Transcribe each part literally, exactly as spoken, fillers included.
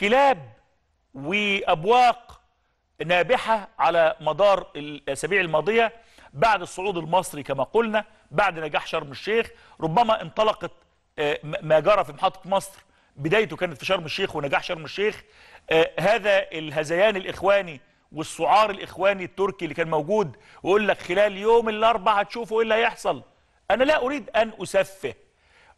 كلاب وأبواق نابحة على مدار الأسابيع الماضية بعد الصعود المصري كما قلنا، بعد نجاح شرم الشيخ. ربما انطلقت ما جرى في محطة مصر، بدايته كانت في شرم الشيخ ونجاح شرم الشيخ. هذا الهذيان الإخواني والسعار الإخواني التركي اللي كان موجود ويقول لك خلال يوم الأربعاء هتشوفوا إيه اللي هيحصل. أنا لا أريد أن أسفه،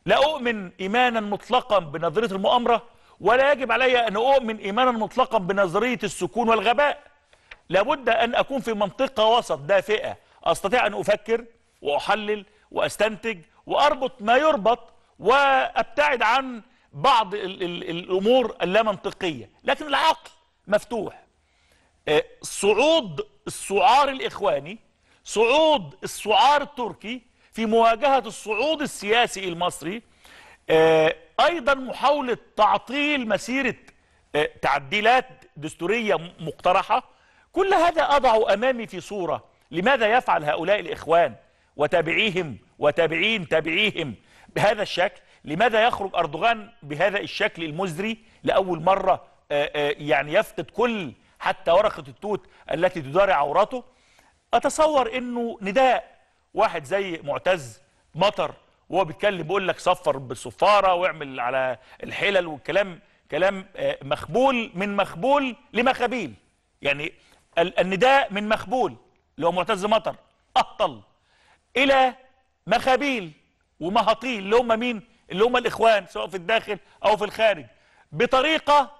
لا أؤمن إيمانا مطلقا بنظرية المؤامرة، ولا يجب علي أن أؤمن إيمانا مطلقا بنظرية السكون والغباء. لابد أن أكون في منطقة وسط دافئة أستطيع أن أفكر وأحلل وأستنتج وأربط ما يربط وأبتعد عن بعض ال ال الأمور اللامنطقية، لكن العقل مفتوح. صعود السعار الإخواني، صعود السعار التركي في مواجهة الصعود السياسي المصري، أيضا محاولة تعطيل مسيرة تعديلات دستورية مقترحة، كل هذا أضع أمامي في صورة لماذا يفعل هؤلاء الإخوان وتابعيهم وتابعين تابعيهم بهذا الشكل. لماذا يخرج أردوغان بهذا الشكل المزري لأول مرة، يعني يفقد كل حتى ورقة التوت التي تدار عورته. أتصور أنه نداء واحد زي معتز مطر وهو بيتكلم بيقول لك صفر بالصفارة واعمل على الحلل والكلام، كلام مخبول من مخبول لمخابيل. يعني النداء من مخبول اللي هو معتز مطر أهطل إلى مخابيل ومهاطيل اللي هم مين؟ اللي هم الإخوان سواء في الداخل أو في الخارج، بطريقة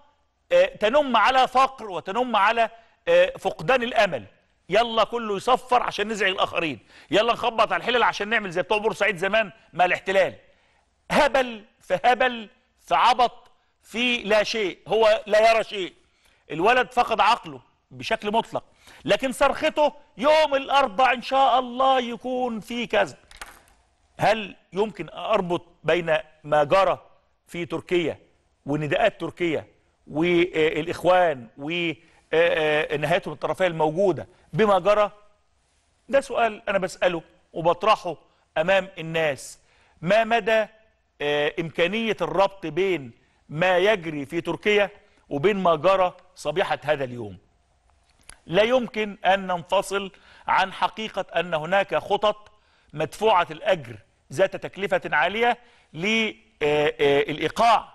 تنم على فقر وتنم على فقدان الأمل. يلا كله يصفر عشان نزعج الآخرين، يلا نخبط على الحلل عشان نعمل زي بتوع بورسعيد زمان مع الاحتلال. هبل في هبل في عبط في لا شيء، هو لا يرى شيء. الولد فقد عقله بشكل مطلق، لكن صرخته يوم الأربعاء إن شاء الله يكون في كذا. هل يمكن أربط بين ما جرى في تركيا ونداءات تركيا والإخوان ونهايتهم الطرفية الموجودة بما جرى؟ ده سؤال أنا بسأله وبطرحه أمام الناس. ما مدى إمكانية الربط بين ما يجري في تركيا وبين ما جرى صبيحة هذا اليوم؟ لا يمكن أن ننفصل عن حقيقة أن هناك خطط مدفوعة الأجر ذات تكلفة عالية للإيقاع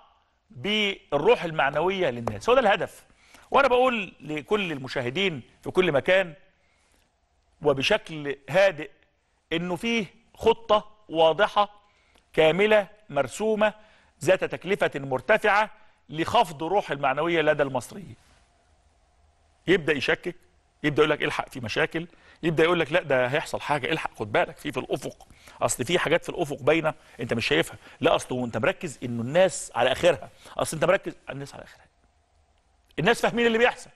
بالروح المعنوية للناس. هو ده الهدف. وأنا بقول لكل المشاهدين في كل مكان وبشكل هادئ إنه فيه خطة واضحة كاملة مرسومة ذات تكلفة مرتفعة لخفض الروح المعنوية لدى المصريين. يبدأ يشكك، يبدأ يقول لك الحق في مشاكل، يبدأ يقول لك لا ده هيحصل حاجة، الحق خد بالك في في الأفق، أصل في حاجات في الأفق باينة أنت مش شايفها، لا أصل وأنت مركز إنه الناس على آخرها، أصل أنت مركز الناس على آخرها. الناس فاهمين اللي بيحصل.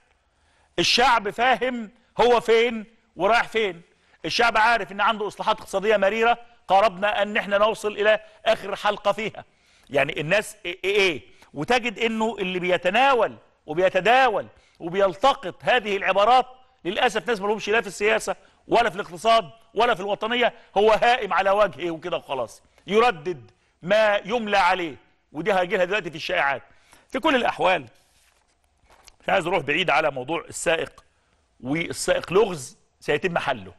الشعب فاهم هو فين ورايح فين. الشعب عارف إن عنده إصلاحات اقتصادية مريرة قربنا أن احنا نوصل إلى آخر حلقة فيها. يعني الناس إيه إيه، وتجد إنه اللي بيتناول وبيتداول وبيلتقط هذه العبارات للأسف ناس ما لهمش لا في السياسة ولا في الاقتصاد ولا في الوطنية، هو هائم على وجهه وكده وخلاص يردد ما يملى عليه، ودي هيجي لها دلوقتي في الشائعات. في كل الأحوال مش عايز أروح بعيد على موضوع السائق، والسائق لغز سيتم حله،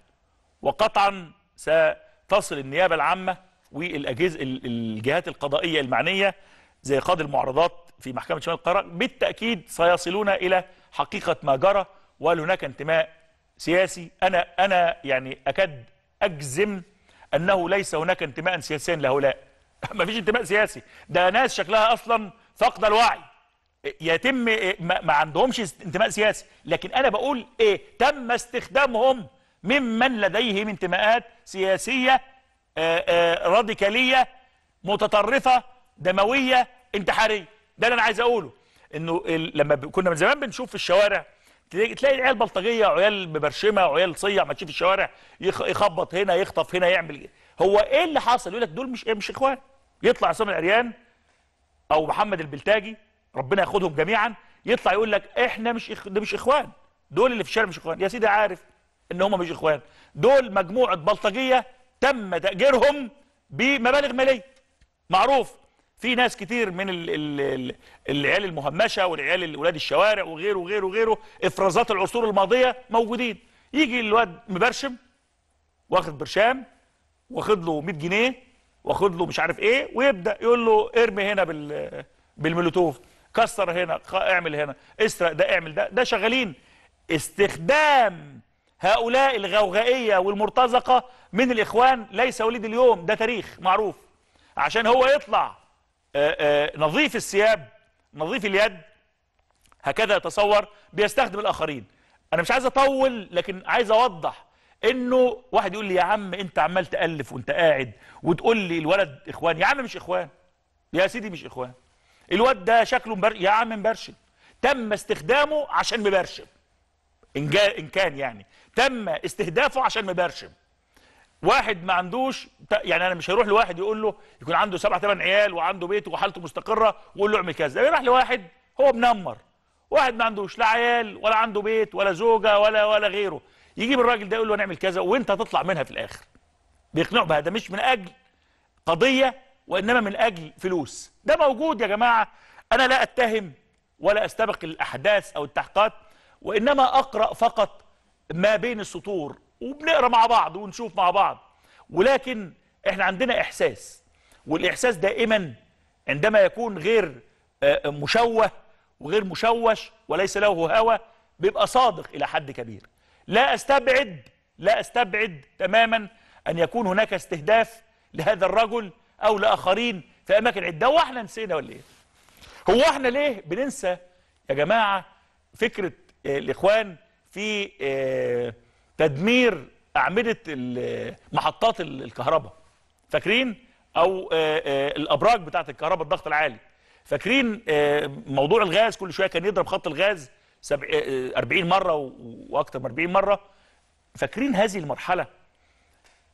وقطعا ستصل النيابة العامة والأجهزة الجهات القضائية المعنية زي قاضي المعارضات في محكمة شمال القاهرة بالتأكيد سيصلون إلى حقيقة ما جرى، وهل هناك انتماء سياسي؟ أنا أنا يعني أكاد أجزم أنه ليس هناك انتماء سياسيا لهؤلاء. ما فيش انتماء سياسي، ده ناس شكلها أصلا فاقدة الوعي. يتم ما عندهمش انتماء سياسي، لكن أنا بقول إيه؟ تم استخدامهم ممن لديهم انتماءات سياسية راديكالية متطرفة دموية انتحارية. ده اللي انا عايز اقوله، انه لما كنا من زمان بنشوف في الشوارع تلاقي العيال بلطجيه وعيال ببرشمه وعيال صيع ما تشوف الشوارع، يخبط هنا يخطف هنا يعمل، هو ايه اللي حصل؟ يقول لك دول مش مش اخوان. يطلع عصام العريان او محمد البلتاجي ربنا ياخدهم جميعا يطلع يقول لك احنا مش إخ... ده مش اخوان، دول اللي في الشارع مش اخوان. يا سيدي عارف ان هم مش اخوان، دول مجموعه بلطجيه تم تاجيرهم بمبالغ ماليه معروف. في ناس كتير من ال ال العيال المهمشه والعيال ولاد الشوارع وغيره وغيره وغيره، افرازات العصور الماضيه موجودين. يجي الواد مبرشم واخد برشام واخد له مية جنيه واخد له مش عارف ايه، ويبدا يقول له ارمي هنا بال بالمولوتوف، كسر هنا، اعمل هنا، اسرق ده، اعمل ده. ده شغالين استخدام هؤلاء الغوغائيه والمرتزقه من الاخوان. ليس وليد اليوم، ده تاريخ معروف. عشان هو يطلع نظيف الثياب نظيف اليد هكذا يتصور، بيستخدم الاخرين. انا مش عايز اطول، لكن عايز اوضح انه واحد يقول لي يا عم انت عمال تالف وانت قاعد وتقول لي الولد اخوان. يا عم مش اخوان يا سيدي، مش اخوان. الواد ده شكله مبر... يا عم مبرشم، تم استخدامه عشان مبرشم، ان جا... ان كان يعني تم استهدافه عشان مبرشم. واحد ما عندوش، يعني انا مش هروح لواحد يقول له يكون عنده سبعة ثمان عيال وعنده بيت وحالته مستقره ويقول له اعمل كذا. راح لواحد هو منمر، واحد ما عندوش لا عيال ولا عنده بيت ولا زوجه ولا ولا غيره، يجيب الراجل ده يقول له هنعمل كذا وانت هتطلع منها في الاخر. بيقنعه بهذا مش من اجل قضيه وانما من اجل فلوس. ده موجود يا جماعه. انا لا اتهم ولا استبق الاحداث او التحقيقات، وانما اقرا فقط ما بين السطور، وبنقرا مع بعض ونشوف مع بعض. ولكن احنا عندنا احساس، والاحساس دائما عندما يكون غير مشوه وغير مشوش وليس له هوى بيبقى صادق الى حد كبير. لا استبعد لا استبعد تماما ان يكون هناك استهداف لهذا الرجل او لاخرين في اماكن عده. واحنا نسينا ولا ايه؟ هو احنا ليه بننسى يا جماعه فكره الاخوان في تدمير اعمده محطات الكهرباء؟ فاكرين؟ او الابراج بتاعه الكهرباء الضغط العالي، فاكرين موضوع الغاز؟ كل شويه كان يضرب خط الغاز أربعين مره واكثر من أربعين مره. فاكرين هذه المرحله؟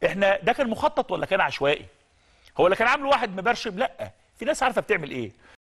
احنا ده كان مخطط ولا كان عشوائي؟ هو اللي كان عامله واحد مبرشم؟ لا، في ناس عارفه بتعمل ايه.